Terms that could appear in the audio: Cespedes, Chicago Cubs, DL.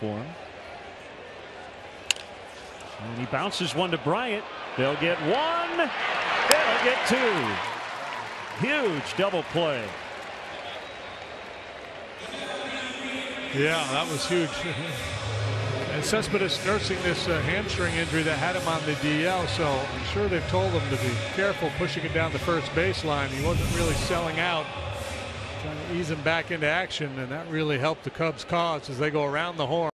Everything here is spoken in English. For him. And he bounces one to Bryant. They'll get one. They'll get two. Huge double play. Yeah, that was huge. And Cespedes nursing this hamstring injury that had him on the DL, so I'm sure they've told him to be careful pushing it down the first baseline. He wasn't really selling out. Trying to ease him back into action, and that really helped the Cubs' cause as they go around the horn.